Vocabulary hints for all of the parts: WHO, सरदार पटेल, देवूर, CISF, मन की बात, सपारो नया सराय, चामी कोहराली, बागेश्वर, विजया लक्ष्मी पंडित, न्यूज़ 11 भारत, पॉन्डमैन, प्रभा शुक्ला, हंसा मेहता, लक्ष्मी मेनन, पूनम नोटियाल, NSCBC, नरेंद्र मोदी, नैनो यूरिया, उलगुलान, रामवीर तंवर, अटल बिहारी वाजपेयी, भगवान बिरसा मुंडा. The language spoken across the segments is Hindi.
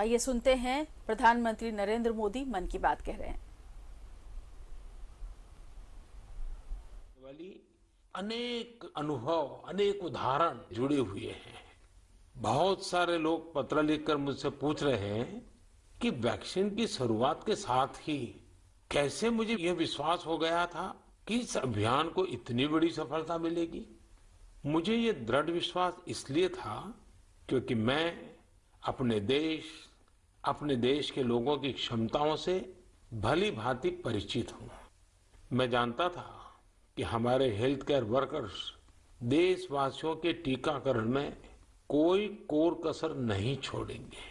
आइए सुनते हैं प्रधानमंत्री नरेंद्र मोदी मन की बात कह रहे हैं। वाली अनेक अनुभव, अनेक उदाहरण जुड़े हुए हैं। बहुत सारे लोग पत्र लिखकर मुझसे पूछ रहे हैं कि वैक्सीन की शुरुआत के साथ ही कैसे मुझे यह विश्वास हो गया था कि इस अभियान को इतनी बड़ी सफलता मिलेगी। मुझे ये दृढ़ विश्वास इसलिए था क्योंकि मैं अपने देश के लोगों की क्षमताओं से भली भांति परिचित हूँ। मैं जानता था कि हमारे हेल्थ केयर वर्कर्स देशवासियों के टीकाकरण में कोई कोर कसर नहीं छोड़ेंगे।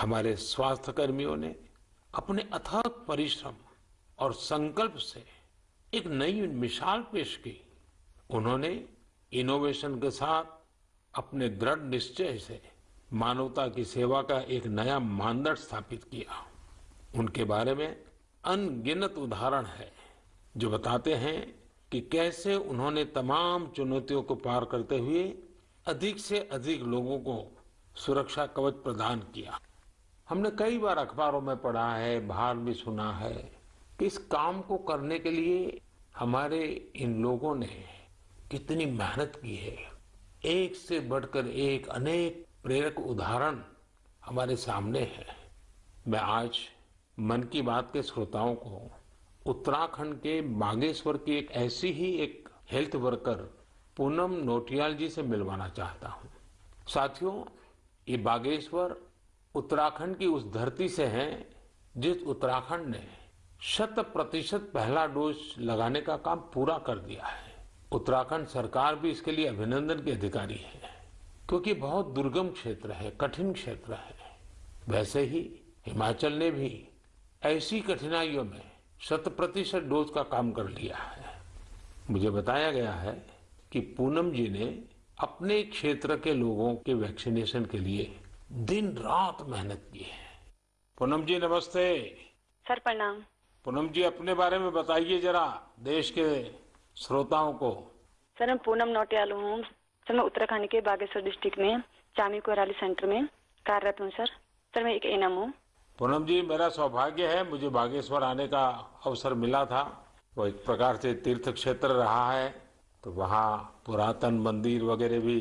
हमारे स्वास्थ्य कर्मियों ने अपने अथक परिश्रम और संकल्प से एक नई मिसाल पेश की। उन्होंने इनोवेशन के साथ अपने दृढ़ निश्चय से मानवता की सेवा का एक नया मानदंड स्थापित किया। उनके बारे में अनगिनत उदाहरण है जो बताते हैं कि कैसे उन्होंने तमाम चुनौतियों को पार करते हुए अधिक से अधिक लोगों को सुरक्षा कवच प्रदान किया। हमने कई बार अखबारों में पढ़ा है, बाहर भी सुना है कि इस काम को करने के लिए हमारे इन लोगों ने कितनी मेहनत की है। एक से बढ़कर एक अनेक प्रेरक उदाहरण हमारे सामने है। मैं आज मन की बात के श्रोताओं को उत्तराखंड के बागेश्वर की एक ऐसी ही एक हेल्थ वर्कर पूनम नोटियाल जी से मिलवाना चाहता हूँ। साथियों, ये बागेश्वर उत्तराखंड की उस धरती से है जिस उत्तराखंड ने 100% पहला डोज लगाने का काम पूरा कर दिया है। उत्तराखंड सरकार भी इसके लिए अभिनंदन के अधिकारी है क्योंकि बहुत दुर्गम क्षेत्र है, कठिन क्षेत्र है। वैसे ही हिमाचल ने भी ऐसी कठिनाइयों में 100% डोज का काम कर लिया है। मुझे बताया गया है कि पूनम जी ने अपने क्षेत्र के लोगों के वैक्सीनेशन के लिए दिन रात मेहनत की है। पूनम जी नमस्ते। सर प्रणाम। पूनम जी अपने बारे में बताइए जरा देश के श्रोताओं को। सर मैं पूनम नोटियाल हूँ। सर मैं उत्तराखंड के बागेश्वर डिस्ट्रिक्ट में चामी कोहराली सेंटर में कार्यरत हूँ। सर मैं एक एनएम हूँ। पूनम जी मेरा सौभाग्य है, मुझे बागेश्वर आने का अवसर मिला था। वो एक प्रकार से तीर्थ क्षेत्र रहा है तो वहाँ पुरातन मंदिर वगैरह भी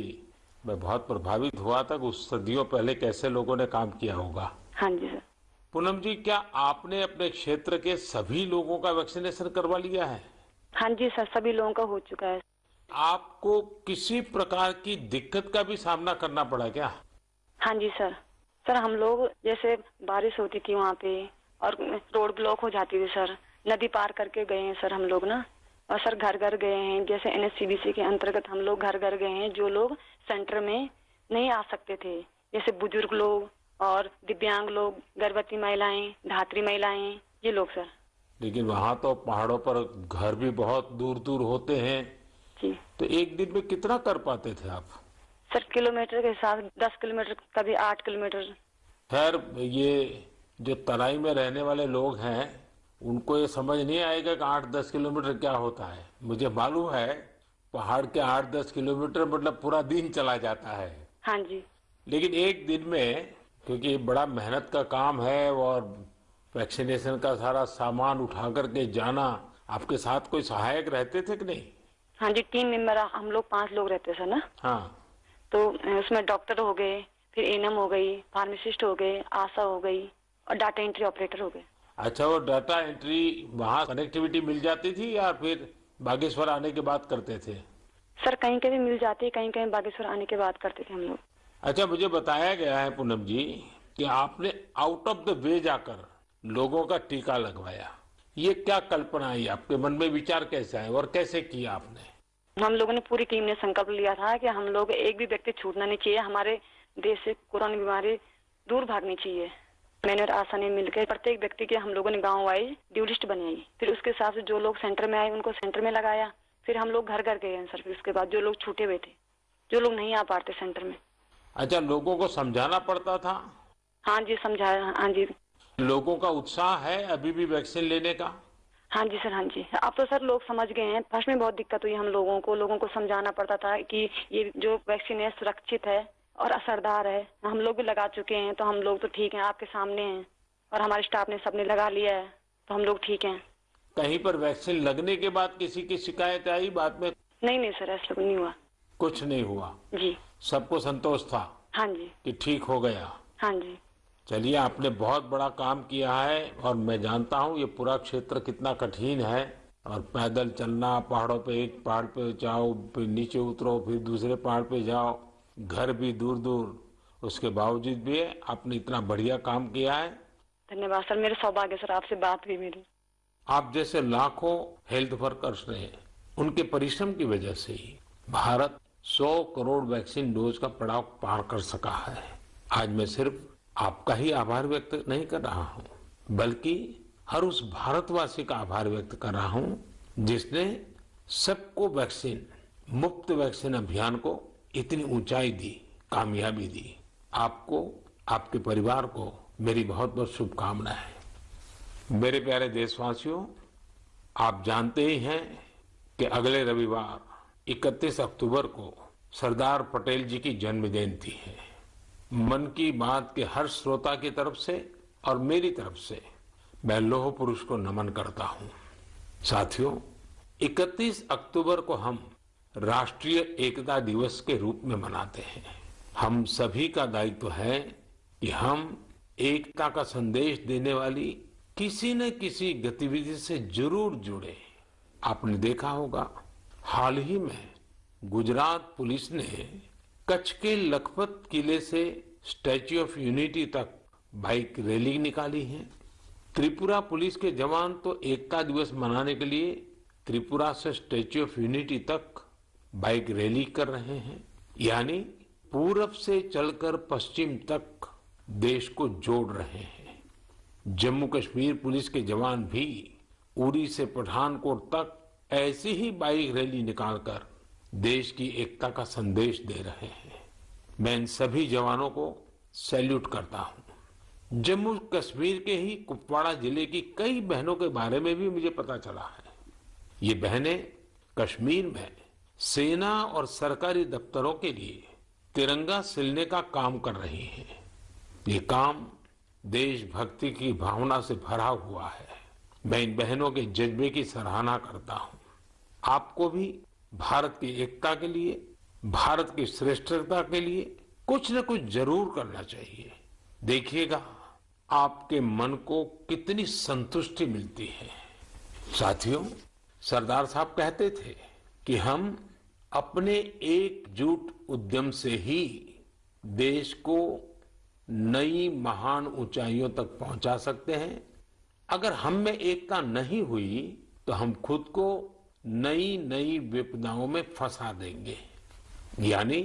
मैं बहुत प्रभावित हुआ था। उस सदियों पहले कैसे लोगों ने काम किया होगा। हाँ जी सर। पूनम जी क्या आपने अपने क्षेत्र के सभी लोगों का वैक्सीनेशन करवा लिया है? हाँ जी सर, सभी लोगों का हो चुका है। आपको किसी प्रकार की दिक्कत का भी सामना करना पड़ा क्या? हाँ जी सर। सर हम लोग जैसे बारिश होती थी वहाँ पे और रोड ब्लॉक हो जाती थी। सर नदी पार करके गए हैं सर हम लोग ना, और सर घर घर गए हैं। जैसे NSCBC के अंतर्गत हम लोग घर घर गए हैं। जो लोग सेंटर में नहीं आ सकते थे जैसे बुजुर्ग लोग और दिव्यांग लोग, गर्भवती महिलाएं, धात्री महिलाएं, ये लोग सर। लेकिन वहाँ तो पहाड़ों पर घर भी बहुत दूर दूर होते हैं जी। तो एक दिन में कितना कर पाते थे आप? सर किलोमीटर के हिसाब 10 किलोमीटर, कभी 8 किलोमीटर। खैर ये जो तराई में रहने वाले लोग हैं उनको ये समझ नहीं आएगा कि 8-10 किलोमीटर क्या होता है। मुझे मालूम है पहाड़ के 8-10 किलोमीटर मतलब पूरा दिन चला जाता है। हाँ जी। लेकिन एक दिन में क्योंकि बड़ा मेहनत का काम है और वैक्सीनेशन का सारा सामान उठा करके जाना, आपके साथ कोई सहायक रहते थे कि नहीं? हाँ जी, टीम मेंबर हम लोग 5 लोग रहते थे ना। हाँ। तो उसमें डॉक्टर हो गए, फिर एनएम हो गई, फार्मासिस्ट हो गए, आशा हो गई और डाटा एंट्री ऑपरेटर हो गए। अच्छा, वो डाटा एंट्री वहाँ कनेक्टिविटी मिल जाती थी या फिर बागेश्वर आने के बाद करते थे? सर कहीं कहीं मिल जाती, कहीं कहीं बागेश्वर आने के बाद करते थे हम लोग। अच्छा, मुझे बताया गया है पूनम जी कि आपने आउट ऑफ द वे जाकर लोगों का टीका लगवाया। ये क्या कल्पना आई आपके मन में, विचार कैसे आए और कैसे किया आपने? हम लोगों ने पूरी टीम ने संकल्प लिया था कि हम लोग एक भी व्यक्ति छूटना नहीं चाहिए, हमारे देश से कोरोना बीमारी दूर भागनी चाहिए। मैंने और आशा ने मिलकर प्रत्येक व्यक्ति के हम लोगों ने गाँव वाइज ड्यू लिस्ट बनाई, फिर उसके हिसाब से जो लोग सेंटर में आए उनको सेंटर में लगाया, फिर हम लोग घर घर गए हैं सर। फिर उसके बाद जो लोग छूटे हुए थे, जो लोग नहीं आ पाते सेंटर में। अच्छा, लोगों को समझाना पड़ता था? हाँ जी समझाया। हाँ जी। लोगों का उत्साह है अभी भी वैक्सीन लेने का? हाँ जी सर। हाँ जी, अब तो सर लोग समझ गए हैं। फर्स्ट में बहुत दिक्कत हुई हम लोगों को समझाना पड़ता था कि ये जो वैक्सीन है सुरक्षित है और असरदार है। हम लोग भी लगा चुके हैं तो हम लोग तो ठीक हैं, आपके सामने हैं और हमारे स्टाफ ने सबने लगा लिया है तो हम लोग ठीक हैं। कहीं पर वैक्सीन लगने के बाद किसी की शिकायत आई बाद में? नहीं नहीं सर, ऐसा नहीं हुआ, कुछ नहीं हुआ जी, सबको संतोष था। हाँ जी, कि ठीक हो गया। हाँ जी, चलिए आपने बहुत बड़ा काम किया है और मैं जानता हूँ ये पूरा क्षेत्र कितना कठिन है और पैदल चलना, पहाड़ों पे एक पहाड़ पे जाओ फिर नीचे उतरो फिर दूसरे पहाड़ पे जाओ, घर भी दूर दूर, उसके बावजूद भी आपने इतना बढ़िया काम किया है। धन्यवाद सर, मेरे सौभाग्य सर आपसे बात हुई मेरी। आप जैसे लाखों हेल्थ वर्कर्स ने उनके परिश्रम की वजह से ही भारत 100 करोड़ वैक्सीन डोज का पड़ाव पार कर सका है। आज मैं सिर्फ आपका ही आभार व्यक्त नहीं कर रहा हूँ बल्कि हर उस भारतवासी का आभार व्यक्त कर रहा हूं जिसने सबको वैक्सीन, मुफ्त वैक्सीन अभियान को इतनी ऊंचाई दी, कामयाबी दी। आपको, आपके परिवार को मेरी बहुत बहुत शुभकामनाएं। मेरे प्यारे देशवासियों, आप जानते ही हैं कि अगले रविवार 31 अक्टूबर को सरदार पटेल जी की जन्म जयंती है। मन की बात के हर श्रोता की तरफ से और मेरी तरफ से मैं लौह पुरुष को नमन करता हूं। साथियों, 31 अक्टूबर को हम राष्ट्रीय एकता दिवस के रूप में मनाते हैं। हम सभी का दायित्व है कि हम एकता का संदेश देने वाली किसी न किसी गतिविधि से जरूर जुड़े। आपने देखा होगा हाल ही में गुजरात पुलिस ने कच्छ के लखपत किले से स्टैच्यू ऑफ यूनिटी तक बाइक रैली निकाली है। त्रिपुरा पुलिस के जवान तो एकता दिवस मनाने के लिए त्रिपुरा से स्टैच्यू ऑफ यूनिटी तक बाइक रैली कर रहे हैं। यानी पूरब से चलकर पश्चिम तक देश को जोड़ रहे हैं। जम्मू कश्मीर पुलिस के जवान भी उरी से पठानकोट तक ऐसी ही बाइक रैली निकालकर देश की एकता का संदेश दे रहे हैं। मैं इन सभी जवानों को सैल्यूट करता हूँ। जम्मू कश्मीर के ही कुपवाड़ा जिले की कई बहनों के बारे में भी मुझे पता चला है। ये बहनें कश्मीर में सेना और सरकारी दफ्तरों के लिए तिरंगा सिलने का काम कर रही हैं। ये काम देशभक्ति की भावना से भरा हुआ है। मैं इन बहनों के जज्बे की सराहना करता हूँ। आपको भी भारत की एकता के लिए, भारत की श्रेष्ठता के लिए कुछ न कुछ जरूर करना चाहिए। देखिएगा आपके मन को कितनी संतुष्टि मिलती है। साथियों, सरदार साहब कहते थे कि हम अपने एकजुट उद्यम से ही देश को नई महान ऊंचाइयों तक पहुंचा सकते हैं। अगर हम में एकता नहीं हुई तो हम खुद को नई नई विपदाओं में फंसा देंगे। यानी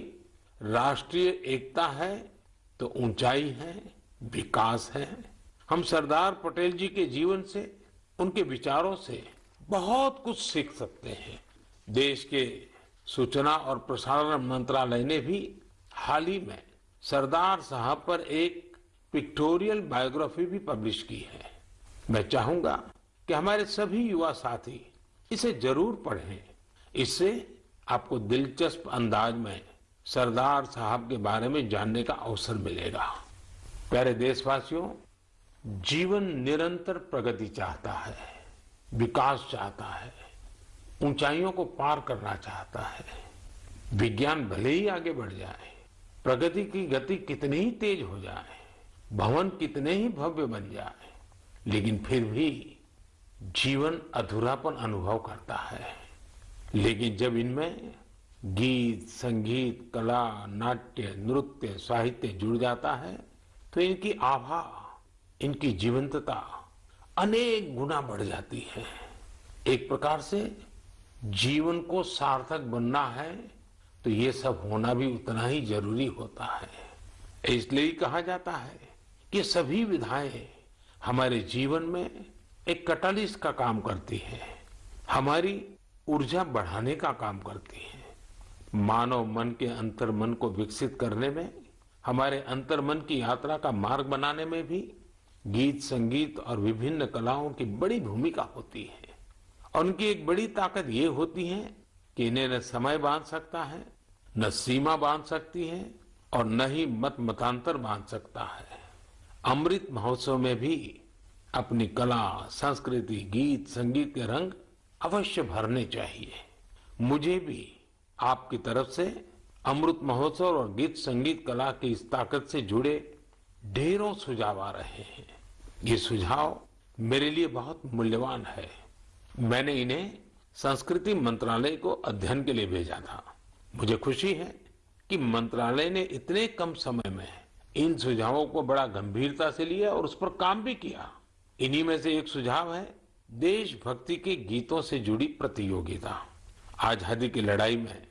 राष्ट्रीय एकता है तो ऊंचाई है, विकास है। हम सरदार पटेल जी के जीवन से, उनके विचारों से बहुत कुछ सीख सकते हैं। देश के सूचना और प्रसारण मंत्रालय ने भी हाल ही में सरदार साहब पर एक पिक्टोरियल बायोग्राफी भी पब्लिश की है। मैं चाहूंगा कि हमारे सभी युवा साथी इसे जरूर पढ़ें। इससे आपको दिलचस्प अंदाज में सरदार साहब के बारे में जानने का अवसर मिलेगा। प्यारे देशवासियों, जीवन निरंतर प्रगति चाहता है, विकास चाहता है, ऊंचाइयों को पार करना चाहता है। विज्ञान भले ही आगे बढ़ जाए, प्रगति की गति कितनी ही तेज हो जाए, भवन कितने ही भव्य बन जाए, लेकिन फिर भी जीवन अधूरापन अनुभव करता है। लेकिन जब इनमें गीत, संगीत, कला, नाट्य, नृत्य, साहित्य जुड़ जाता है तो इनकी आभा, इनकी जीवंतता अनेक गुना बढ़ जाती है। एक प्रकार से जीवन को सार्थक बनना है तो ये सब होना भी उतना ही जरूरी होता है। इसलिए कहा जाता है कि सभी विधाएं हमारे जीवन में एक कैटालिस्ट का काम करती है, हमारी ऊर्जा बढ़ाने का काम करती है। मानव मन के अंतर्मन को विकसित करने में, हमारे अंतर्मन की यात्रा का मार्ग बनाने में भी गीत, संगीत और विभिन्न कलाओं की बड़ी भूमिका होती है। और उनकी एक बड़ी ताकत ये होती है कि इन्हें न समय बांध सकता है, न सीमा बांध सकती है और न ही मत मतांतर बांध सकता है। अमृत महोत्सव में भी अपनी कला, संस्कृति, गीत, संगीत के रंग अवश्य भरने चाहिए। मुझे भी आपकी तरफ से अमृत महोत्सव और गीत संगीत कला की इस ताकत से जुड़े ढेरों सुझाव आ रहे हैं। ये सुझाव मेरे लिए बहुत मूल्यवान है। मैंने इन्हें संस्कृति मंत्रालय को अध्ययन के लिए भेजा था। मुझे खुशी है कि मंत्रालय ने इतने कम समय में इन सुझावों को बड़ा गंभीरता से लिया और उस पर काम भी किया। इन्हीं में से एक सुझाव है देशभक्ति के गीतों से जुड़ी प्रतियोगिता। आजादी की लड़ाई में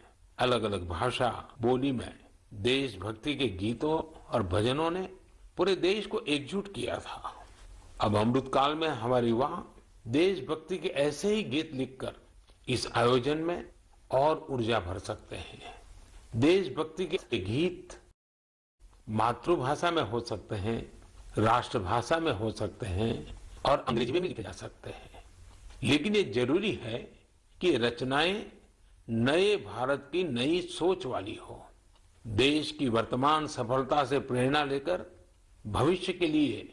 अलग अलग भाषा बोली में देशभक्ति के गीतों और भजनों ने पूरे देश को एकजुट किया था। अब अमृत काल में हमारे युवा देशभक्ति के ऐसे ही गीत लिखकर इस आयोजन में और ऊर्जा भर सकते हैं। देशभक्ति के गीत मातृभाषा में हो सकते हैं, राष्ट्रभाषा में हो सकते हैं और अंग्रेजी में भी लिखे जा सकते हैं। लेकिन ये जरूरी है कि रचनाएं नए भारत की नई सोच वाली हो। देश की वर्तमान सफलता से प्रेरणा लेकर भविष्य के लिए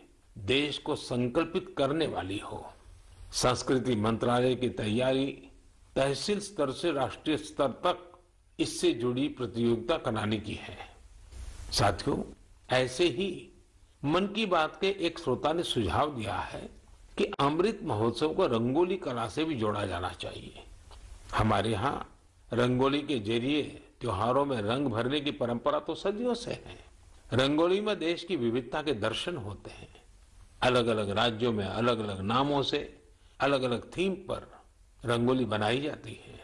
देश को संकल्पित करने वाली हो। संस्कृति मंत्रालय की तैयारी तहसील स्तर से राष्ट्रीय स्तर तक इससे जुड़ी प्रतियोगिता कराने की है। साथियों, ऐसे ही मन की बात के एक श्रोता ने सुझाव दिया है कि अमृत महोत्सव को रंगोली कला से भी जोड़ा जाना चाहिए। हमारे यहाँ रंगोली के जरिए त्योहारों में रंग भरने की परंपरा तो सदियों से है। रंगोली में देश की विविधता के दर्शन होते हैं। अलग अलग राज्यों में अलग अलग नामों से अलग अलग थीम पर रंगोली बनाई जाती है।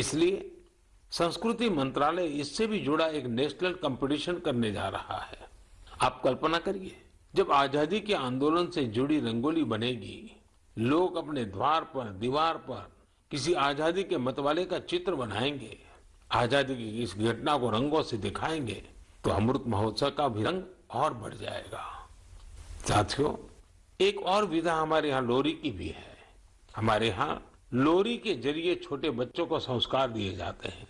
इसलिए संस्कृति मंत्रालय इससे भी जुड़ा एक नेशनल कंपटीशन करने जा रहा है। आप कल्पना करिए, जब आजादी के आंदोलन से जुड़ी रंगोली बनेगी, लोग अपने द्वार पर, दीवार पर किसी आजादी के मतवाले का चित्र बनाएंगे, आजादी की इस घटना को रंगों से दिखाएंगे, तो अमृत महोत्सव का भी रंग और बढ़ जाएगा। साथियों, एक और विधा हमारे यहाँ लोरी की भी है। हमारे यहाँ लोरी के जरिए छोटे बच्चों को संस्कार दिए जाते हैं,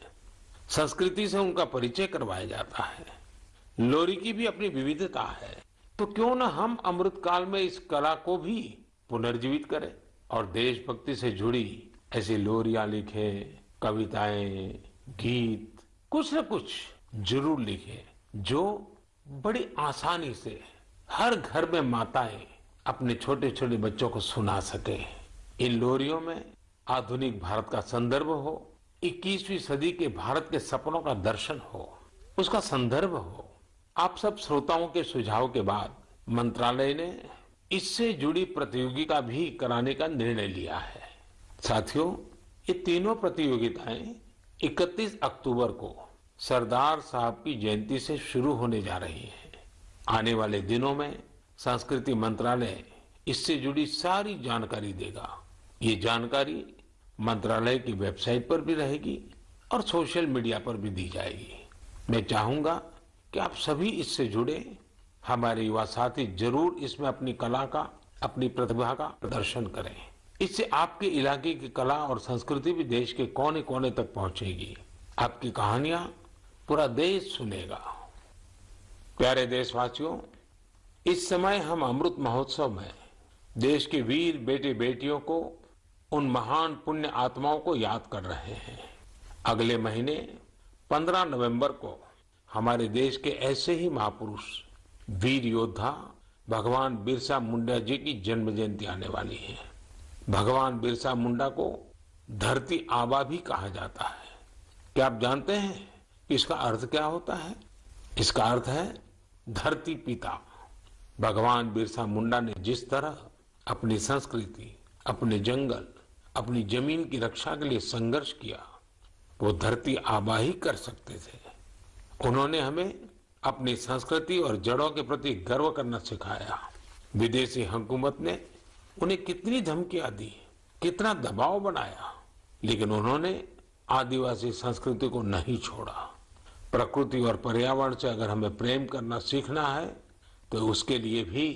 संस्कृति से उनका परिचय करवाया जाता है। लोरी की भी अपनी विविधता है, तो क्यों न हम अमृत काल में इस कला को भी पुनर्जीवित करें और देशभक्ति से जुड़ी ऐसी लोरियां लिखें, कविताएं, गीत, कुछ न कुछ जरूर लिखें जो बड़ी आसानी से हर घर में माताएं अपने छोटे छोटे बच्चों को सुना सके। इन लोरियों में आधुनिक भारत का संदर्भ हो, 21वीं सदी के भारत के सपनों का दर्शन हो, उसका संदर्भ हो। आप सब श्रोताओं के सुझाव के बाद मंत्रालय ने इससे जुड़ी प्रतियोगिता भी कराने का निर्णय लिया है। साथियों, ये तीनों प्रतियोगिताएं 31 अक्टूबर को सरदार साहब की जयंती से शुरू होने जा रही हैं। आने वाले दिनों में संस्कृति मंत्रालय इससे जुड़ी सारी जानकारी देगा। ये जानकारी मंत्रालय की वेबसाइट पर भी रहेगी और सोशल मीडिया पर भी दी जाएगी। मैं चाहूंगा कि आप सभी इससे जुड़े। हमारे युवा साथी जरूर इसमें अपनी कला का, अपनी प्रतिभा का प्रदर्शन करें। इससे आपके इलाके की कला और संस्कृति भी देश के कोने कोने तक पहुंचेगी। आपकी कहानियां पूरा देश सुनेगा। प्यारे देशवासियों, इस समय हम अमृत महोत्सव में देश के वीर बेटे बेटियों को, उन महान पुण्य आत्माओं को याद कर रहे हैं। अगले महीने 15 नवंबर को हमारे देश के ऐसे ही महापुरुष वीर योद्धा भगवान बिरसा मुंडा जी की जन्म जयंती आने वाली है। भगवान बिरसा मुंडा को धरती आबा भी कहा जाता है। क्या आप जानते हैं इसका अर्थ क्या होता है? इसका अर्थ है धरती पिता। भगवान बिरसा मुंडा ने जिस तरह अपनी संस्कृति, अपने जंगल, अपनी जमीन की रक्षा के लिए संघर्ष किया, वो धरती आबा ही कर सकते थे। उन्होंने हमें अपनी संस्कृति और जड़ों के प्रति गर्व करना सिखाया। विदेशी हुकूमत ने उन्हें कितनी धमकियां दी, कितना दबाव बनाया, लेकिन उन्होंने आदिवासी संस्कृति को नहीं छोड़ा। प्रकृति और पर्यावरण से अगर हमें प्रेम करना सीखना है तो उसके लिए भी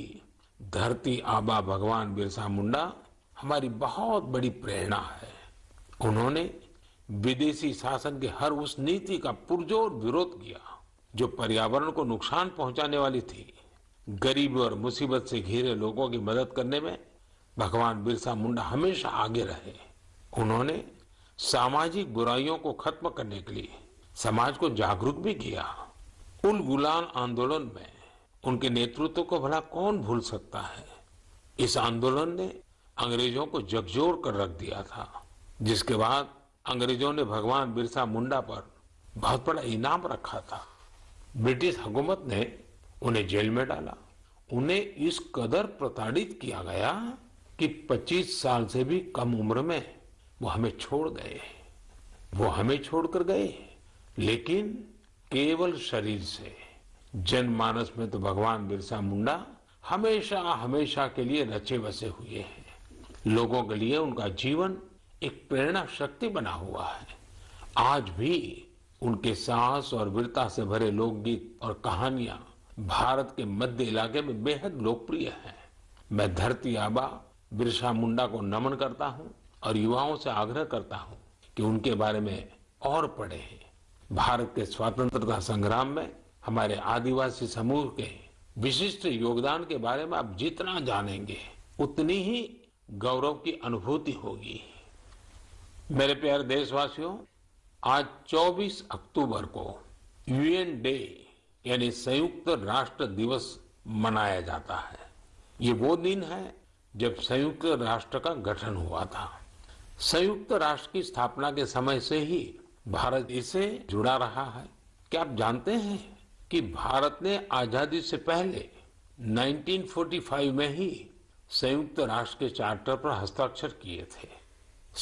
धरती आबा भगवान बिरसा मुंडा हमारी बहुत बड़ी प्रेरणा है। उन्होंने विदेशी शासन के हर उस नीति का पुरजोर विरोध किया जो पर्यावरण को नुकसान पहुंचाने वाली थी। गरीब और मुसीबत से घिरे लोगों की मदद करने में भगवान बिरसा मुंडा हमेशा आगे रहे। उन्होंने सामाजिक बुराइयों को खत्म करने के लिए समाज को जागरूक भी किया। उलगुलान आंदोलन में उनके नेतृत्व को भला कौन भूल सकता है। इस आंदोलन ने अंग्रेजों को झकझोर कर रख दिया था, जिसके बाद अंग्रेजों ने भगवान बिरसा मुंडा पर बहुत बड़ा इनाम रखा था। ब्रिटिश हुकूमत ने उन्हें जेल में डाला। उन्हें इस कदर प्रताड़ित किया गया कि 25 साल से भी कम उम्र में वो हमें छोड़कर गए, लेकिन केवल शरीर से। जनमानस में तो भगवान बिरसा मुंडा हमेशा हमेशा के लिए रचे बसे हुए हैं। लोगों के लिए उनका जीवन एक प्रेरणा शक्ति बना हुआ है। आज भी उनके साहस और वीरता से भरे लोकगीत और कहानियां भारत के मध्य इलाके में बेहद लोकप्रिय हैं। मैं धरती आबा बिरसा मुंडा को नमन करता हूं और युवाओं से आग्रह करता हूं कि उनके बारे में और पढ़ें। भारत के स्वतंत्रता संग्राम में हमारे आदिवासी समूह के विशिष्ट योगदान के बारे में आप जितना जानेंगे, उतनी ही गौरव की अनुभूति होगी। मेरे प्यारे देशवासियों, आज 24 अक्टूबर को यूएन डे यानी संयुक्त राष्ट्र दिवस मनाया जाता है। ये वो दिन है जब संयुक्त राष्ट्र का गठन हुआ था। संयुक्त राष्ट्र की स्थापना के समय से ही भारत इससे जुड़ा रहा है। क्या आप जानते हैं कि भारत ने आजादी से पहले 1945 में ही संयुक्त राष्ट्र के चार्टर पर हस्ताक्षर किए थे।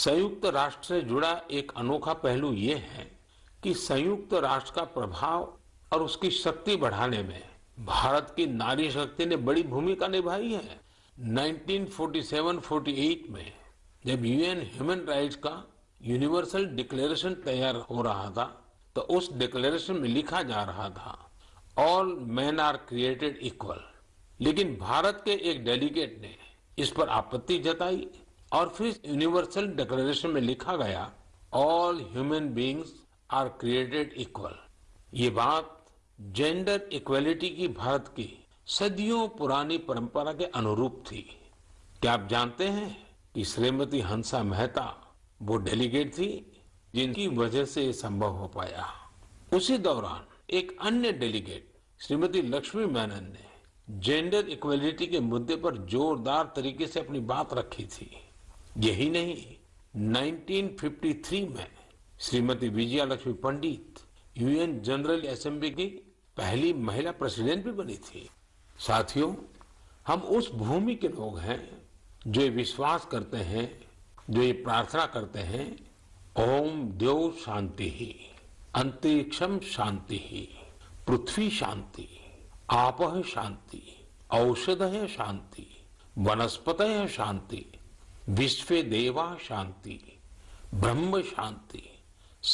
संयुक्त राष्ट्र से जुड़ा एक अनोखा पहलू ये है कि संयुक्त राष्ट्र का प्रभाव और उसकी शक्ति बढ़ाने में भारत की नारी शक्ति ने बड़ी भूमिका निभाई है। 1947-48 में जब यूएन ह्यूमन राइट्स का यूनिवर्सल डिक्लेरेशन तैयार हो रहा था, तो उस डिक्लेरेशन में लिखा जा रहा था, all man are created equal. लेकिन भारत के एक डेलीगेट ने इस पर आपत्ति जताई और फिर यूनिवर्सल डिक्लेरेशन में लिखा गया, all human beings are created equal. ये बात जेंडर इक्वलिटी की भारत की सदियों पुरानी परंपरा के अनुरूप थी। क्या आप जानते हैं कि श्रीमती हंसा मेहता वो डेलीगेट थी जिनकी वजह से ये संभव हो पाया। उसी दौरान एक अन्य डेलीगेट श्रीमती लक्ष्मी मेनन ने जेंडर इक्वलिटी के मुद्दे पर जोरदार तरीके से अपनी बात रखी थी। यही नहीं, 1953 में Shrimati विजया लक्ष्मी पंडित UN general assembly की पहली महिला प्रेसिडेंट भी बनी थी। साथियों, हम उस भूमि के लोग हैं जो ये विश्वास करते हैं, जो ये प्रार्थना करते हैं, ओम द्यौ शांति ही, अंतरिक्षम शांति ही, पृथ्वी शांति, आपः शांति, औषधः शांति, वनस्पतयः शांति, विश्वे देवा शांति, ब्रह्म शांति,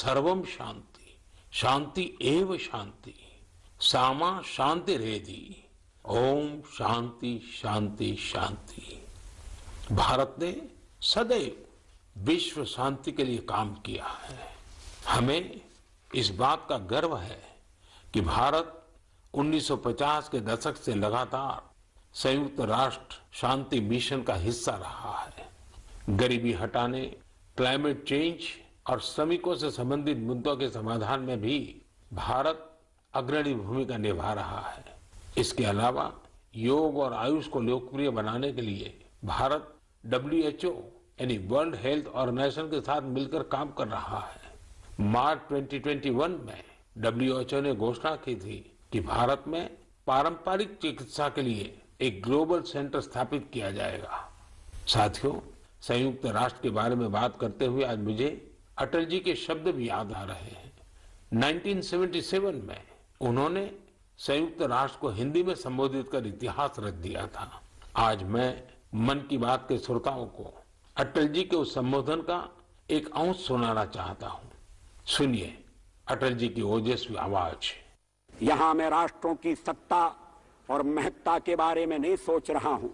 सर्वम शांति, शांति एव शांति, सामा शांति रेधि, ओम शांति शांति शांति। भारत ने सदैव विश्व शांति के लिए काम किया है। हमें इस बात का गर्व है कि भारत 1950 के दशक से लगातार संयुक्त राष्ट्र शांति मिशन का हिस्सा रहा है। गरीबी हटाने, क्लाइमेट चेंज और श्रमिकों से संबंधित मुद्दों के समाधान में भी भारत अग्रणी भूमिका निभा रहा है। इसके अलावा योग और आयुष को लोकप्रिय बनाने के लिए भारत WHO यानी वर्ल्ड हेल्थ ऑर्गेनाइजेशन के साथ मिलकर काम कर रहा है। मार्च 2021 में WHO ने घोषणा की थी कि भारत में पारंपरिक चिकित्सा के लिए एक ग्लोबल सेंटर स्थापित किया जाएगा। साथियों, संयुक्त राष्ट्र के बारे में बात करते हुए आज मुझे अटल जी के शब्द भी याद आ रहे हैं। 1977 में उन्होंने संयुक्त राष्ट्र को हिंदी में संबोधित कर इतिहास रच दिया था। आज मैं मन की बात के श्रोताओं को अटल जी के उस संबोधन का एक अंश सुनाना चाहता हूँ। सुनिए अटल जी की ओजस्वी आवाज। यहाँ मैं राष्ट्रों की सत्ता और महत्ता के बारे में नहीं सोच रहा हूं।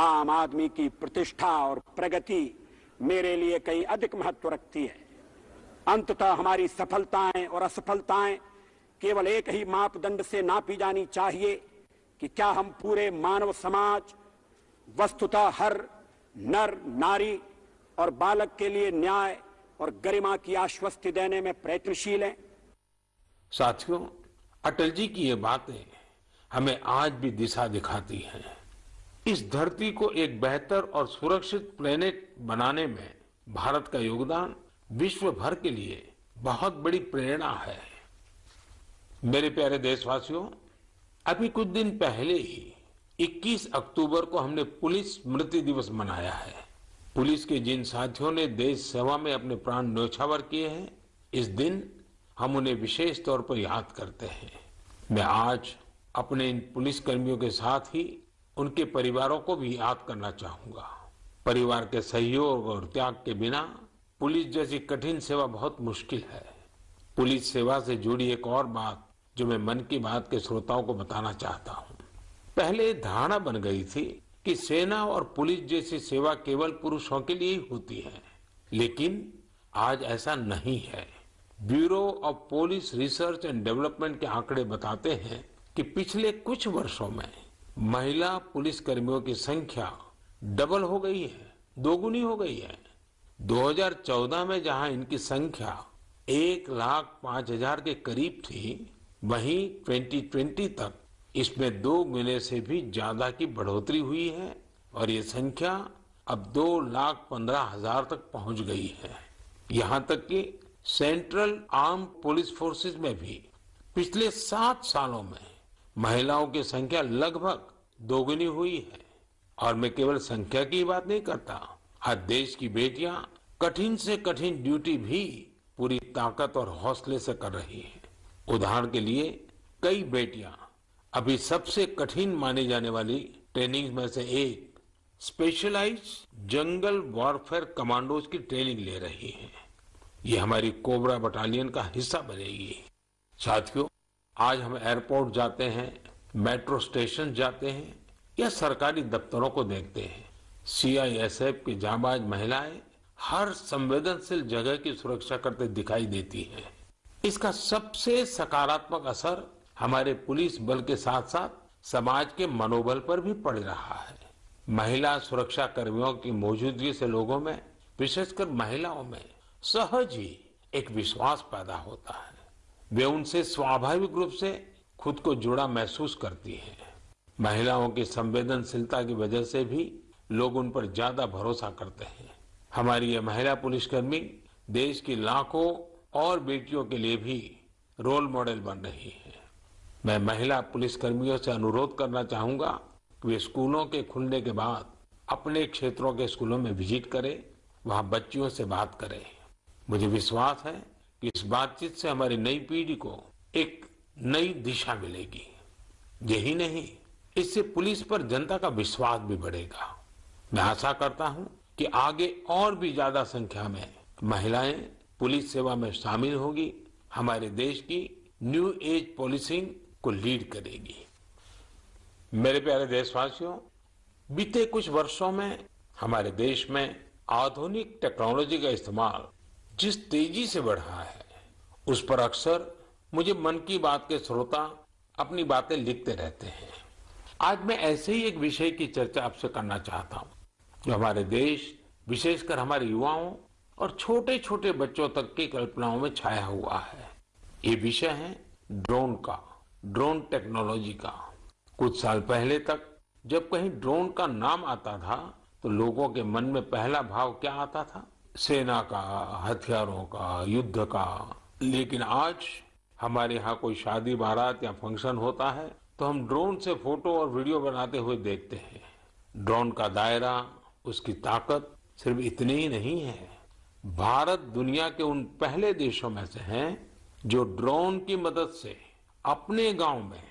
आम आदमी की प्रतिष्ठा और प्रगति मेरे लिए कहीं अधिक महत्व रखती है। अंततः हमारी सफलताएं और असफलताएं केवल एक ही मापदंड से नापी जानी चाहिए कि क्या हम पूरे मानव समाज, वस्तुतः हर नर नारी और बालक के लिए न्याय और गरिमा की आश्वस्ति देने में प्रयत्नशील हैं। साथियों, अटल जी की ये बातें हमें आज भी दिशा दिखाती हैं। इस धरती को एक बेहतर और सुरक्षित प्लेनेट बनाने में भारत का योगदान विश्व भर के लिए बहुत बड़ी प्रेरणा है। मेरे प्यारे देशवासियों, अभी कुछ दिन पहले ही 21 अक्टूबर को हमने पुलिस स्मृति दिवस मनाया है। पुलिस के जिन साथियों ने देश सेवा में अपने प्राण न्योछावर किए हैं, इस दिन हम उन्हें विशेष तौर पर याद करते हैं। मैं आज अपने इन पुलिस कर्मियों के साथ ही उनके परिवारों को भी याद करना चाहूंगा। परिवार के सहयोग और त्याग के बिना पुलिस जैसी कठिन सेवा बहुत मुश्किल है। पुलिस सेवा से जुड़ी एक और बात जो मैं मन की बात के श्रोताओं को बताना चाहता हूँ। पहले धारणा बन गई थी कि सेना और पुलिस जैसी सेवा केवल पुरुषों के लिए ही होती है, लेकिन आज ऐसा नहीं है। Bureau of police research and development के आंकड़े बताते हैं कि पिछले कुछ वर्षों में महिला पुलिस कर्मियों की संख्या डबल हो गई है, दोगुनी हो गई है। 2014 में जहां इनकी संख्या 1,05,000 के करीब थी, वहीं 2020 तक इसमें 2 गुने से भी ज्यादा की बढ़ोतरी हुई है और ये संख्या अब 2,15,000 तक पहुंच गई है। यहाँ तक कि सेंट्रल आर्म पुलिस फोर्सेस में भी पिछले 7 सालों में महिलाओं की संख्या लगभग 2 गुनी हुई है। और मैं केवल संख्या की बात नहीं करता, आज देश की बेटियां कठिन से कठिन ड्यूटी भी पूरी ताकत और हौसले से कर रही हैं। उदाहरण के लिए, कई बेटियां अभी सबसे कठिन मानी जाने वाली ट्रेनिंग में से एक स्पेशलाइज जंगल वॉरफेयर कमांडोज की ट्रेनिंग ले रही हैं। ये हमारी कोबरा बटालियन का हिस्सा बनेगी। साथियों, आज हम एयरपोर्ट जाते हैं, मेट्रो स्टेशन जाते हैं या सरकारी दफ्तरों को देखते हैं, CISF की जांबाज महिलाएं हर संवेदनशील जगह की सुरक्षा करते दिखाई देती हैं। इसका सबसे सकारात्मक असर हमारे पुलिस बल के साथ साथ समाज के मनोबल पर भी पड़ रहा है। महिला सुरक्षा कर्मियों की मौजूदगी से लोगों में, विशेषकर महिलाओं में, सहज ही एक विश्वास पैदा होता है। वे उनसे स्वाभाविक रूप से खुद को जुड़ा महसूस करती हैं। महिलाओं की संवेदनशीलता की वजह से भी लोग उन पर ज्यादा भरोसा करते हैं। हमारी ये महिला पुलिसकर्मी देश की लाखों और बेटियों के लिए भी रोल मॉडल बन रही है। मैं महिला पुलिसकर्मियों से अनुरोध करना चाहूंगा कि वे स्कूलों के खुलने के बाद अपने क्षेत्रों के स्कूलों में विजिट करें, वहां बच्चियों से बात करें। मुझे विश्वास है कि इस बातचीत से हमारी नई पीढ़ी को एक नई दिशा मिलेगी। यही नहीं, इससे पुलिस पर जनता का विश्वास भी बढ़ेगा। मैं आशा करता हूं कि आगे और भी ज्यादा संख्या में महिलाएं पुलिस सेवा में शामिल होगी, हमारे देश की न्यू एज पॉलिसिंग को लीड करेगी। मेरे प्यारे देशवासियों, बीते कुछ वर्षों में हमारे देश में आधुनिक टेक्नोलॉजी का इस्तेमाल जिस तेजी से बढ़ रहा है, उस पर अक्सर मुझे मन की बात के श्रोता अपनी बातें लिखते रहते हैं। आज मैं ऐसे ही एक विषय की चर्चा आपसे करना चाहता हूँ जो हमारे देश, विशेषकर हमारे युवाओं और छोटे छोटे बच्चों तक की कल्पनाओं में छाया हुआ है। ये विषय है ड्रोन का, ड्रोन टेक्नोलॉजी का। कुछ साल पहले तक जब कहीं ड्रोन का नाम आता था तो लोगों के मन में पहला भाव क्या आता था? सेना का, हथियारों का, युद्ध का। लेकिन आज हमारे यहाँ कोई शादी बारात या फंक्शन होता है तो हम ड्रोन से फोटो और वीडियो बनाते हुए देखते हैं। ड्रोन का दायरा, उसकी ताकत सिर्फ इतनी ही नहीं है। भारत दुनिया के उन पहले देशों में से हैं जो ड्रोन की मदद से अपने गांव में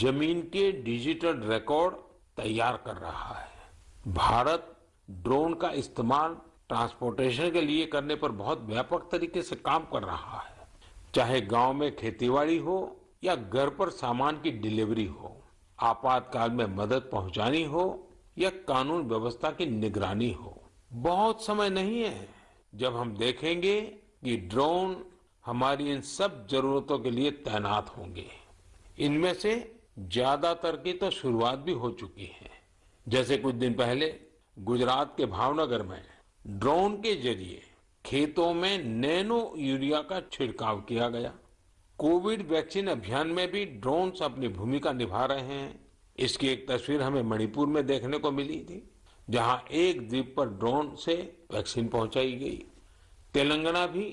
जमीन के डिजिटल रिकॉर्ड तैयार कर रहा है। भारत ड्रोन का इस्तेमाल ट्रांसपोर्टेशन के लिए करने पर बहुत व्यापक तरीके से काम कर रहा है। चाहे गांव में खेतीबाड़ी हो या घर पर सामान की डिलीवरी हो, आपातकाल में मदद पहुंचानी हो या कानून व्यवस्था की निगरानी हो, बहुत समय नहीं है जब हम देखेंगे कि ड्रोन हमारी इन सब जरूरतों के लिए तैनात होंगे। इनमें से ज्यादातर की तो शुरुआत भी हो चुकी है। जैसे कुछ दिन पहले गुजरात के भावनगर में ड्रोन के जरिए खेतों में नैनो यूरिया का छिड़काव किया गया। कोविड वैक्सीन अभियान में भी ड्रोन्स अपनी भूमिका निभा रहे हैं। इसकी एक तस्वीर हमें मणिपुर में देखने को मिली थी, जहां एक द्वीप पर ड्रोन से वैक्सीन पहुंचाई गई। तेलंगाना भी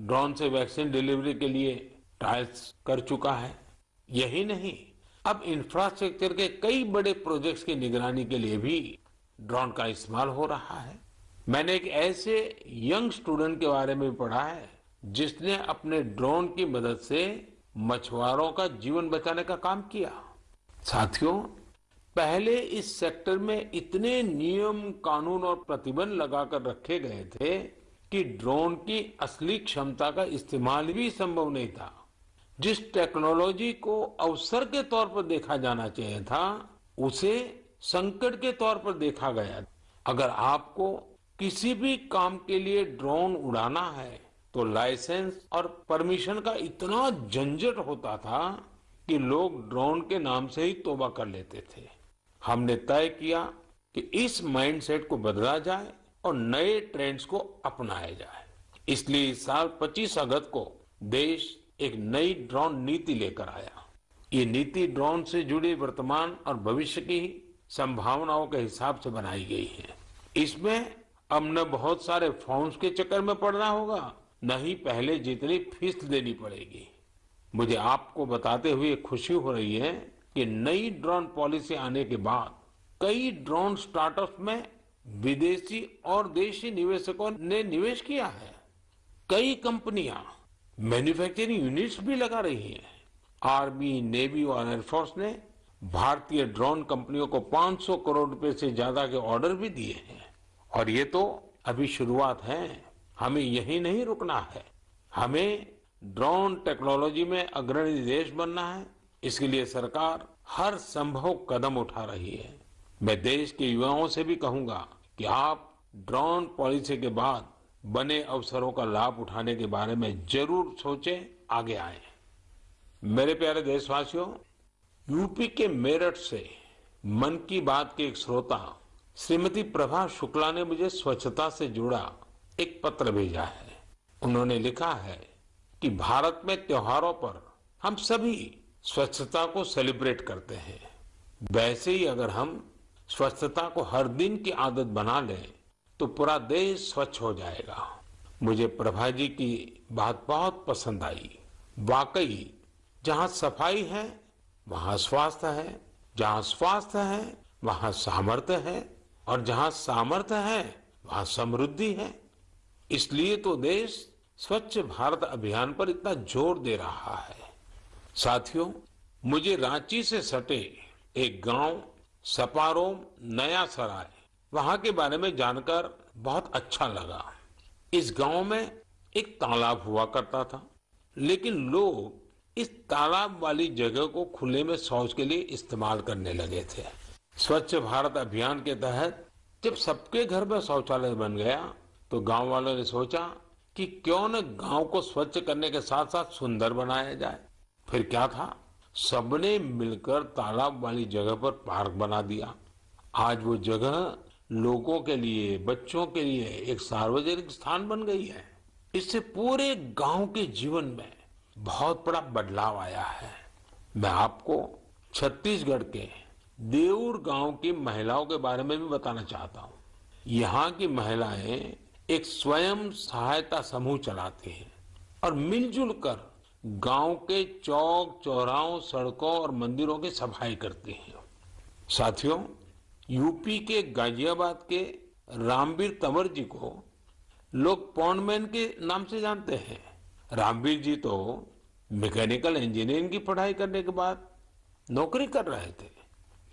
ड्रोन से वैक्सीन डिलीवरी के लिए ट्रायल्स कर चुका है। यही नहीं, अब इंफ्रास्ट्रक्चर के कई बड़े प्रोजेक्ट्स की निगरानी के लिए भी ड्रोन का इस्तेमाल हो रहा है। मैंने एक ऐसे यंग स्टूडेंट के बारे में पढ़ा है जिसने अपने ड्रोन की मदद से मछुआरों का जीवन बचाने का काम किया। साथियों, पहले इस सेक्टर में इतने नियम, कानून और प्रतिबंध लगाकर रखे गए थे कि ड्रोन की असली क्षमता का इस्तेमाल भी संभव नहीं था। जिस टेक्नोलॉजी को अवसर के तौर पर देखा जाना चाहिए था, उसे संकट के तौर पर देखा गया। अगर आपको किसी भी काम के लिए ड्रोन उड़ाना है तो लाइसेंस और परमिशन का इतना झंझट होता था कि लोग ड्रोन के नाम से ही तौबा कर लेते थे। हमने तय किया कि इस माइंडसेट को बदला जाए और नए ट्रेंड्स को अपनाया जाए। इसलिए इस साल 25 अगस्त को देश एक नई ड्रोन नीति लेकर आया। ये नीति ड्रोन से जुड़ी वर्तमान और भविष्य की संभावनाओं के हिसाब से बनाई गई है। इसमें अब न बहुत सारे फॉर्म्स के चक्कर में पड़ना होगा, नहीं पहले जितनी फीस देनी पड़ेगी। मुझे आपको बताते हुए खुशी हो रही है कि नई ड्रोन पॉलिसी आने के बाद कई ड्रोन स्टार्टअप्स में विदेशी और देशी निवेशकों ने निवेश किया है। कई कंपनियां मैन्युफैक्चरिंग यूनिट्स भी लगा रही हैं। आर्मी, नेवी और एयरफोर्स ने भारतीय ड्रोन कंपनियों को 500 करोड़ रुपए से ज्यादा के ऑर्डर भी दिए हैं। और ये तो अभी शुरुआत है। हमें यही नहीं रुकना है, हमें ड्रोन टेक्नोलॉजी में अग्रणी देश बनना है। इसके लिए सरकार हर संभव कदम उठा रही है। मैं देश के युवाओं से भी कहूंगा कि आप ड्रोन पॉलिसी के बाद बने अवसरों का लाभ उठाने के बारे में जरूर सोचें, आगे आएं। मेरे प्यारे देशवासियों, यूपी के मेरठ से मन की बात के एक श्रोता श्रीमती प्रभा शुक्ला ने मुझे स्वच्छता से जुड़ा एक पत्र भेजा है। उन्होंने लिखा है कि भारत में त्योहारों पर हम सभी स्वच्छता को सेलिब्रेट करते हैं। वैसे ही अगर हम स्वच्छता को हर दिन की आदत बना लें तो पूरा देश स्वच्छ हो जाएगा। मुझे प्रभा जी की बात बहुत पसंद आई। वाकई जहाँ सफाई है वहाँ स्वास्थ्य है, जहाँ स्वास्थ्य है वहाँ सामर्थ्य है, और जहाँ सामर्थ्य है वहाँ समृद्धि है। इसलिए तो देश स्वच्छ भारत अभियान पर इतना जोर दे रहा है। साथियों, मुझे रांची से सटे एक गांव सपारो नया सराय, वहां के बारे में जानकर बहुत अच्छा लगा। इस गांव में एक तालाब हुआ करता था, लेकिन लोग इस तालाब वाली जगह को खुले में शौच के लिए इस्तेमाल करने लगे थे। स्वच्छ भारत अभियान के तहत जब सबके घर में शौचालय बन गया तो गांव वालों ने सोचा कि क्यों न गांव को स्वच्छ करने के साथ साथ सुंदर बनाया जाए। फिर क्या था, सबने मिलकर तालाब वाली जगह पर पार्क बना दिया। आज वो जगह लोगों के लिए, बच्चों के लिए एक सार्वजनिक स्थान बन गई है। इससे पूरे गांव के जीवन में बहुत बड़ा बदलाव आया है। मैं आपको छत्तीसगढ़ के देवूर गांव की महिलाओं के बारे में भी बताना चाहता हूँ। यहाँ की महिलाएं एक स्वयं सहायता समूह चलाती हैं और मिलजुल कर गांव के चौक चौराहों, सड़कों और मंदिरों की सफाई करती हैं। साथियों, यूपी के गाजियाबाद के रामवीर तंवर जी को लोग पॉन्डमैन के नाम से जानते हैं। रामवीर जी तो मैकेनिकल इंजीनियरिंग की पढ़ाई करने के बाद नौकरी कर रहे थे,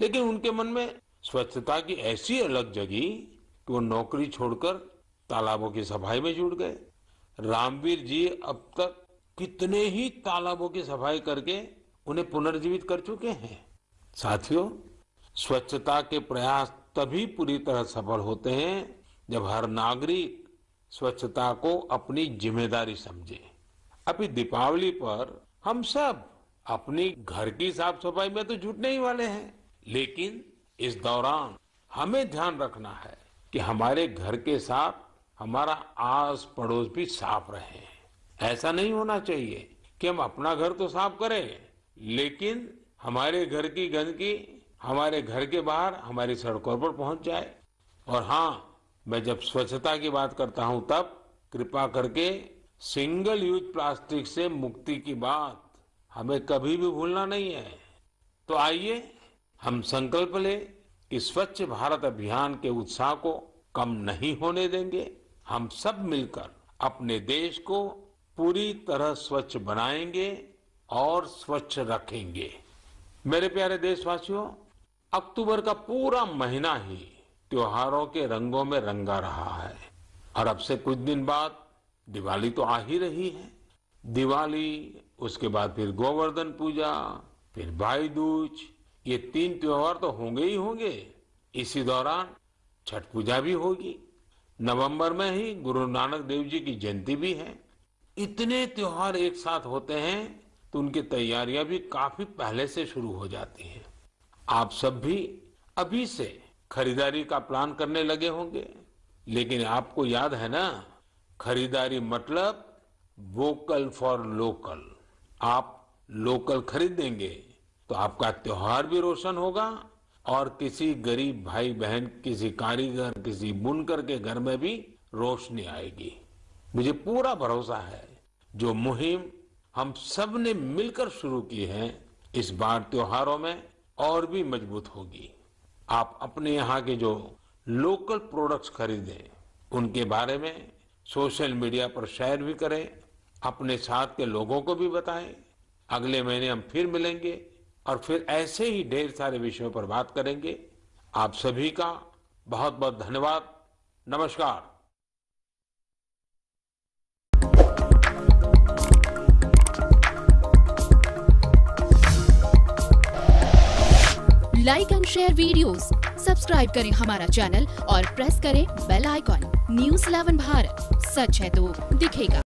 लेकिन उनके मन में स्वच्छता की ऐसी अलग जगी कि वो नौकरी छोड़कर तालाबों की सफाई में जुट गए। रामवीर जी अब तक कितने ही तालाबों की सफाई करके उन्हें पुनर्जीवित कर चुके हैं। साथियों, स्वच्छता के प्रयास तभी पूरी तरह सफल होते हैं जब हर नागरिक स्वच्छता को अपनी जिम्मेदारी समझे। अभी दीपावली पर हम सब अपनी घर की साफ सफाई में तो जुटने ही वाले हैं, लेकिन इस दौरान हमें ध्यान रखना है कि हमारे घर के साथ हमारा आस पड़ोस भी साफ रहे। ऐसा नहीं होना चाहिए कि हम अपना घर तो साफ करें, लेकिन हमारे घर की गंदगी हमारे घर के बाहर हमारी सड़कों पर पहुंच जाए। और हाँ, मैं जब स्वच्छता की बात करता हूं तब कृपा करके सिंगल यूज प्लास्टिक से मुक्ति की बात हमें कभी भी भूलना नहीं है। तो आइए हम संकल्प लें कि स्वच्छ भारत अभियान के उत्साह को कम नहीं होने देंगे। हम सब मिलकर अपने देश को पूरी तरह स्वच्छ बनाएंगे और स्वच्छ रखेंगे। मेरे प्यारे देशवासियों, अक्टूबर का पूरा महीना ही त्योहारों के रंगों में रंगा रहा है और अब से कुछ दिन बाद दिवाली तो आ ही रही है। दिवाली, उसके बाद फिर गोवर्धन पूजा, फिर भाई दूज, ये 3 त्योहार तो होंगे ही होंगे। इसी दौरान छठ पूजा भी होगी। नवंबर में ही गुरु नानक देव जी की जयंती भी है। इतने त्योहार एक साथ होते हैं तो उनकी तैयारियां भी काफी पहले से शुरू हो जाती हैं। आप सब भी अभी से खरीदारी का प्लान करने लगे होंगे, लेकिन आपको याद है ना, खरीदारी मतलब वोकल फॉर लोकल। आप लोकल खरीदेंगे तो आपका त्योहार भी रोशन होगा और किसी गरीब भाई बहन, किसी कारीगर, किसी बुनकर के घर में भी रोशनी आएगी। मुझे पूरा भरोसा है जो मुहिम हम सब ने मिलकर शुरू की है, इस बार त्योहारों में और भी मजबूत होगी। आप अपने यहाँ के जो लोकल प्रोडक्ट्स खरीदें उनके बारे में सोशल मीडिया पर शेयर भी करें, अपने साथ के लोगों को भी बताएं। अगले महीने हम फिर मिलेंगे और फिर ऐसे ही ढेर सारे विषयों पर बात करेंगे। आप सभी का बहुत बहुत धन्यवाद। नमस्कार। Like and share videos, subscribe करें हमारा चैनल और प्रेस करें बेल आइकॉन। न्यूज़ 11 भारत, सच है तो दिखेगा।